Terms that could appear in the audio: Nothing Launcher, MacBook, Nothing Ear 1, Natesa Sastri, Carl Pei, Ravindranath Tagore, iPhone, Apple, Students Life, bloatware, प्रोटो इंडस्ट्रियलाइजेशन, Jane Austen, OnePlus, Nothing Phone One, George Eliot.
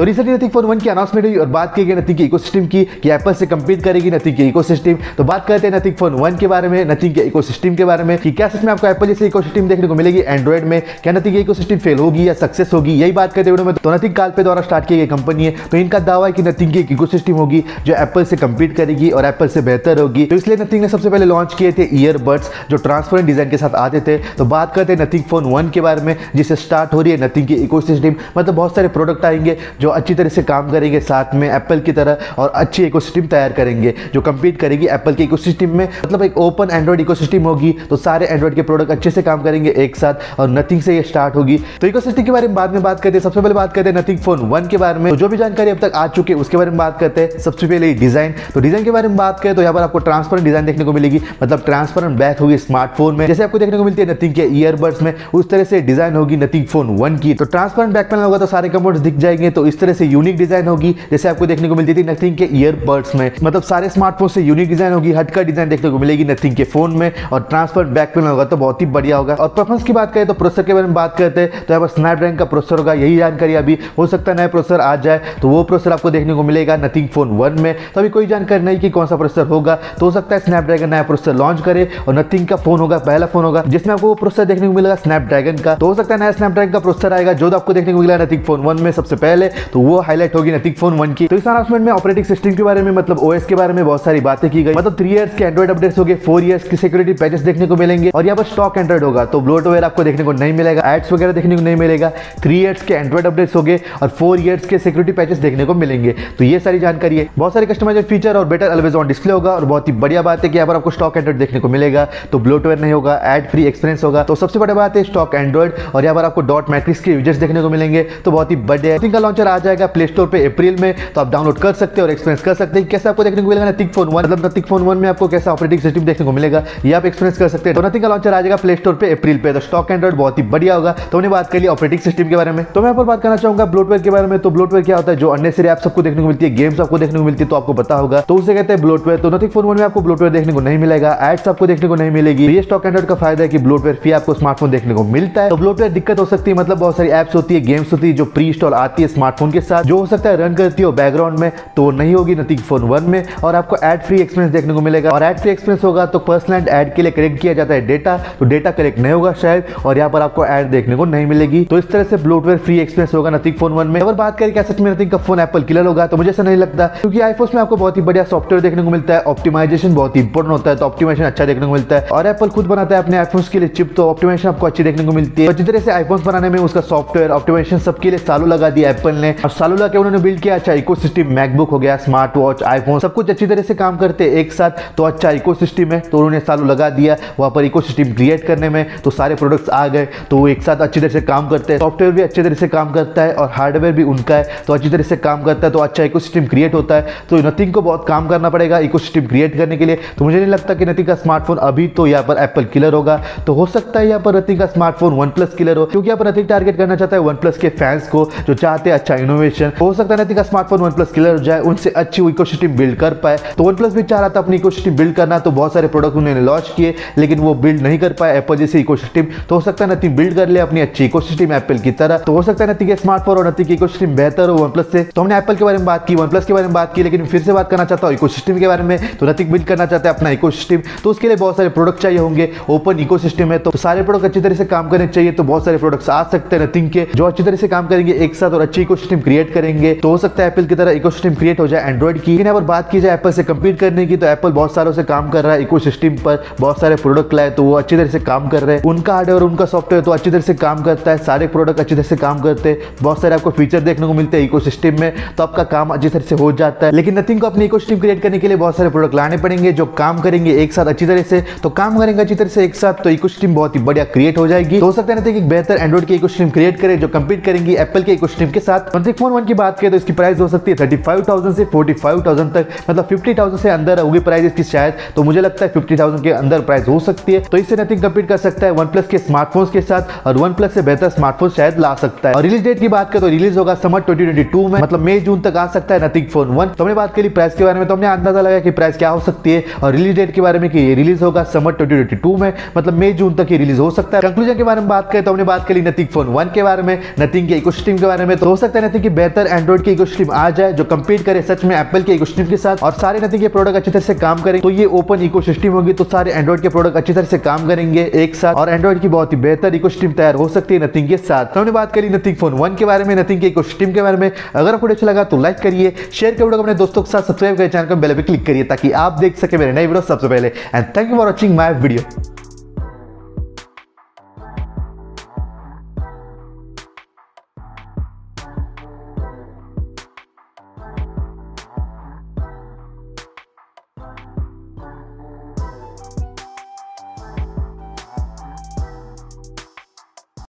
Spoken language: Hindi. तो रिसेंटली नथिंग फोन वन की अनाउंसमेंट हुई और बात की गई नथिंग इकोसिस्टम की कि एप्पल से कंपीट करेगी नथिंग के इकोसिस्टम। तो बात करते हैं नथिंग फोन वन के बारे में, नथिंग के इकोसिस्टम के बारे में कि क्या सच में आपको एप्पल जैसे इकोसिस्टम देखने को मिलेगी एंड्रॉइड में, क्या नथिंग के इकोसिस्टम फेल होगी या सक्सेस होगी, यही बात करते हुए। तो नथिंग काल पे द्वारा स्टार्ट की गई कंपनी है, तो इनका दावा है कि नथिंग की इकोसिस्टम होगी जो एप्पल से कंपीट करेगी और एप्पल से बेहतर होगी। तो इसलिए नथिंग ने सबसे पहले लॉन्च किए थे ईयरबड्स जो ट्रांसपेरेंट डिजाइन के साथ आते थे। तो बात करते हैं नथिंग फोन वन के बारे में जिससे स्टार्ट हो रही है नथिंग के इकोसिस्टम, मतलब बहुत सारे प्रोडक्ट आएंगे जो अच्छी तरह से काम करेंगे साथ में एप्पल की तरह और अच्छी इकोसिस्टम तैयार करेंगे जो कंपीट करेगी एप्पल के इकोसिस्टम में, मतलब एक ओपन एंड्रॉइड इकोसिस्टम होगी। तो सारे एंड्रॉइड के प्रोडक्ट अच्छे से काम करेंगे एक साथ और नथिंग से ये स्टार्ट होगी। तो इकोसिस्टम के बारे में बाद में बात करते हैं, सबसे पहले बात करते हैं नथिंग फोन वन के बारे में। तो जो भी जानकारी अब तक आ चुकी है उसके बारे में बात करते हैं। सबसे पहले डिजाइन, तो डिजाइन के बारे में बात करें तो यहाँ पर आपको ट्रांसपेरेंट डिजाइन देखने को मिलेगी, मतलब ट्रांसपेरेंट बैक होगी स्मार्टफोन में जैसे आपको देखने को मिलती है नथिंग के ईयरबड्स में, उस तरह से डिजाइन होगी नथिंग फोन वन की। तो ट्रांसपेरेंट बैक पैनल होगा तो सारे कंपोनेंट्स दिख जाएंगे, तो इस तरह से यूनिक डिजाइन होगी जैसे आपको देखने को मिलती थी नथिंग के ईयरबड्स में, मतलब सारे स्मार्टफोन से यूनिक डिजाइन होगी, हटकर डिजाइन देखने को मिलेगी नथिंग के फोन में और ट्रांसपेरेंट बैक पैनल होगा तो बहुत ही बढ़िया होगा। और परफॉर्मेंस की बात करें तो प्रोसेसर के बारे में बात करते हैं, तो यहाँ पर स्नैपड्रैगन का प्रोसेसर होगा, यही जानकारी अभी हो सकता है नया प्रोसेसर आ जाए तो वो प्रोसेसर आपको देखने को मिलेगा नथिंग फोन वन में। तो अभी कोई जानकारी नहीं कि कौन सा प्रोसेसर होगा, तो हो सकता है स्नैपड्रैगन नया प्रोसेसर लॉन्च करे और नथिंग का फोन होगा पहला फोन होगा जिसमें आपको वो प्रोसेसर देखने को मिलेगा स्नैपड्रैगन का। तो हो सकता है नया स्नैपड्रैगन का प्रोसेसर आएगा जो आपको देखने को मिलेगा नथिंग फोन वन में सबसे पहले, तो वो हाईलाइट होगी नथिंग फोन वन की। तो इस अनाउंसमेंट में ऑपरेटिंग सिस्टम के बारे में, मतलब ओएस के बारे में बहुत सारी बातें की गई, मतलब 3 इयर्स के एंड्रॉइड अपडेट्स हो गए, 4 इयर्स की सिक्योरिटी पैचेस देखने को मिलेंगे और यहाँ पर स्टॉक एंड्रॉइड होगा तो ब्लोटवेयर आपको देखने को नहीं मिलेगा, एड्स वगैरह देखने को नहीं मिलेगा, 3 इयर्स के एंड्रॉइड अपडेट्स हो गए और 4 इयर्स के सिक्योरिटी पैचेस देखने को मिलेंगे। तो ये सारी जानकारी है, बहुत सारे कस्टमाइज्ड फीचर और बेटर ऑलवेज ऑन डिस्प्ले होगा और बहुत ही बढ़िया बात है कि यहाँ पर आपको स्टॉक एंड्रॉइड देखने को मिलेगा, तो ब्लोटवेयर नहीं होगा, एड फ्री एक्सपीरियंस होगा। तो सबसे बड़ी बात है स्टॉक एंड्रॉइड और यहाँ पर आपको डॉट मैट्रिक्स के यूजर्स देखने को मिलेंगे, तो बहुत ही बढ़िया। नथिंग का लॉन्चर आ जाएगा प्ले स्टोर पे अप्रैल में, तो आप डाउनलोड कर सकते हैं और एक्सपीरियंस कर सकते हैं कैसे आपको देखने को मिलेगा नथिंग फोन वन, मतलब नथिंग फोन वन में आपको कैसा ऑपरेटिंग सिस्टम देखने को मिलेगा ये आप एक्सपीरियंस कर सकते हैं। तो नथिंग का लॉन्चर आ जाएगा प्ले स्टोर पे अप्रैल पे, तो स्टॉक एंड्रॉइड बहुत ही बढ़िया होगा। तो हमने बात कर ली ऑपरेटिंग सिस्टम के बारे में, तो मैं यहाँ पर बात करना चाहूंगा ब्लोटवेयर के बारे में। तो ब्लोटवेयर क्या होता है, जो अननेसेसरी ऐप्स आपको देखने को मिलती है, गेम्स आपको देखने को मिलती है तो आपको पता होगा, तो उसे कहते हैं ब्लोटवेयर। तो नथिंग फोन वन में आपको ब्लोटवेयर देखने को नहीं मिलेगा, एड्स आपको देखने को नहीं मिलेगी, ये स्टॉक एंड्रॉइड का फायदा है कि ब्लोटवेयर फ्री आपको स्मार्टफोन देखने को मिलता है। तो ब्लोटवेयर दिक्कत हो सकती है, मतलब बहुत सारी एप्स होती है, गेम्स होती है जो प्री इंस्टॉल आती है स्मार्टफोन के साथ, जो हो सकता है रन करती हो बैकग्राउंड में, तो नहीं होगी नथिंग फोन वन में। और आपको एड फ्री एक्सपीरियंस देखने को मिलेगा और एड फ्री एक्सपीरियंस होगा तो पर्सनल एड के लिए कलेक्ट किया जाता है डेटा, तो डेटा कलेक्ट नहीं होगा शायद और यहाँ पर आपको एड देखने को नहीं मिलेगी। तो इस तरह से ब्लोटवेयर फ्री एक्सपीरियंस होगा नथिंग फोन वन में। अगर बात करें क्या सच में नथिंग का फोन एप्पल किलर होगा, तो मुझे ऐसा नहीं लगता क्योंकि आईफोन में आपको बहुत ही बढ़िया सॉफ्टवेयर देखने को मिलता है, ऑप्टिमाइजेशन बहुत ही इंपॉर्टेंट होता है, तो ऑप्टिमाइजेशन अच्छा देखने को मिलता है और एप्पल खुद बनाता है अपने आईफोन के लिए चिप, तो ऑप्टिमाइजेशन आपको अच्छी देखने को मिलती है। तो जिस तरह से आईफोन बनाने में उसका सॉफ्टवेयर ऑप्टिमाइजेशन सबके लिए सालों लगा दिया एप्पल ने और सालों लगा के उन्होंने बिल्ड किया अच्छा इकोसिस्टम, मैकबुक हो गया, स्मार्ट वॉच, आईफोन, सब कुछ अच्छी तरह से काम करते एक साथ, तो अच्छा इकोसिस्टम है तो उन्होंने सालों लगा दिया वहां पर इकोसिस्टम क्रिएट करने में, तो सारे प्रोडक्ट्स आ गए तो वो एक साथ अच्छी तरह से काम करते हैं, सॉफ्टवेयर भी अच्छी तरह से काम करता है और हार्डवेयर भी उनका है तो अच्छी तरह से काम करता है, तो अच्छा इकोसिस्टम क्रिएट होता है। तो नथिंग को बहुत काम करना पड़ेगा इकोसिस्टम क्रिएट करने के लिए, तो मुझे नहीं लगता कि नथिंग का स्मार्टफोन अभी तो यहाँ पर एप्पल किलर होगा। तो हो सकता है यहाँ पर नथिंग का स्मार्टफोन OnePlus किलर हो क्योंकि यहाँ पर नथिंग टारगेट करना चाहता है OnePlus के फैंस को जो चाहते हैं अच्छा इनोवेशन, हो सकता है नथिंग का स्मार्टफोन OnePlus किलर हो जाए, उनसे अच्छी इकोसिस्टम बिल्ड कर पाए। तो OnePlus भी चाह रहा था अपनी इकोसिस्टम बिल्ड करना, तो बहुत सारे प्रोडक्ट उन्होंने लॉन्च किए लेकिन वो बिल्ड नहीं कर पाए एप्पल जैसे इकोसिस्टम, तो हो सकता है नथिंग बिल्ड कर ले अपनी अच्छी इकोसिस्टम एप्पल की तरह। तो हो सकता है नथिंग के स्मार्टफोन और नथिंग की इकोसिस्टम बेहतर हो OnePlus से। तो हमने एप्पल के बारे में बात की, OnePlus के बारे में बात की, लेकिन फिर से बात करना चाहता हूँ इकोसिस्टम के बारे में। तो नथिंग बिल्ड करना चाहता है अपना इकोसिस्टम, तो उसके लिए बहुत सारे प्रोडक्ट चाहिए होंगे, ओपन इकोसिस्टम है तो सारे प्रोडक्ट अच्छी तरह से काम करने चाहिए, तो बहुत सारे प्रोडक्ट्स आ सकते हैं नथिंग के जो अच्छी तरह से काम करेंगे एक साथ और अच्छी इकोसिस्टम क्रिएट करेंगे। तो हो सकता है एप्पल की तरह इकोसिस्टम क्रिएट हो जाए एंड्रॉइड की। अगर बात की जाए एप्पल से कंपीट करने की, तो एप्पल बहुत सारों से काम कर रहा है इकोसिस्टम पर, बहुत सारे प्रोडक्ट लाए तो वो अच्छी तरह से काम कर रहे हैं, उनका हार्डवेयर उनका सॉफ्टवेयर तो अच्छी तरह से काम करता है, सारे प्रोडक्ट अच्छी तरह से काम करते हैं, बहुत सारे आपको फीचर देखने को मिलते हैं इकोसिस्टम में, तो आपका काम अच्छी तरह से हो जाता है। लेकिन नथिंग को अपने इकोसिस्टम क्रिएट करने के लिए बहुत सारे प्रोडक्ट लाने पड़ेंगे जो काम करेंगे एक साथ अच्छी तरह से, तो काम करेंगे अच्छी तरह से एक साथ तो इकोसिस्टम बहुत ही बढ़िया क्रिएट हो जाएगी। हो सकता है नथिंग बेहतर एंड्रॉइड के इकोसिस्टम क्रिएट करे जो कंपीट करेंगी एप्पल के इकोसिस्टम के साथ। नथिंग फोन वन की बात करें तो इसकी प्राइस हो सकती है 35,000 से 45,000 तक, मतलब 50,000 से अंदर होगी प्राइस इसकी शायद, तो मुझे लगता है 50,000 के अंदर प्राइस हो सकती है। तो इससे नथिंग कंपीट कर सकता है OnePlus के स्मार्टफोन्स के साथ और OnePlus से बेहतर स्मार्टफोन शायद ला सकता है। और रिलीज डेट की बात करें तो रिलीज होगा समर 2022 में, मतलब मई जून तक आ सकता है नथिंग फोन वन। तो हमने बात करी प्राइस के बारे में, तो हमने अंदाजा लगाया कि प्राइस क्या हो सकती है और रिलीज डेट के बारे में कि रिलीज होगा समर 2022 में, मतलब मई जून तक ये रिलीज हो सकता है। कंक्लूजन के बारे में बात करें तो हमने बात करी नथिंग फोन वन के बारे में, नथिंग के इकोसिस्टम के बारे में, तो हो सकता है चाहते हैं कि बेहतर एंड्रॉइड के इकोसिस्टम आ जाए जो कम्पीट करे सच में एप्पल के इकोसिस्टम के साथ, और सारे नथिंग के प्रोडक्ट अच्छी तरह से काम करें तो ये ओपन इकोसिस्टम होगी, तो सारे एंड्रॉइड के प्रोडक्ट अच्छी तरह से काम करेंगे एक साथ और एंड्रॉइड की बहुत ही बेहतर इकोसिस्टम तैयार हो सकती है नथिंग के साथ। हमने बात करी नथिंग फोन वन के बारे में, नथिंग के इकोसिस्टम के बारे में। अगर आपको अच्छा लगा तो लाइक करिए, शेयर करिए अपने दोस्तों के साथ, सब्सक्राइब करिए चैनल को, बेल पे क्लिक करिए ताकि आप देख सके मेरे नए वीडियो सबसे पहले। And thank you for watching my video.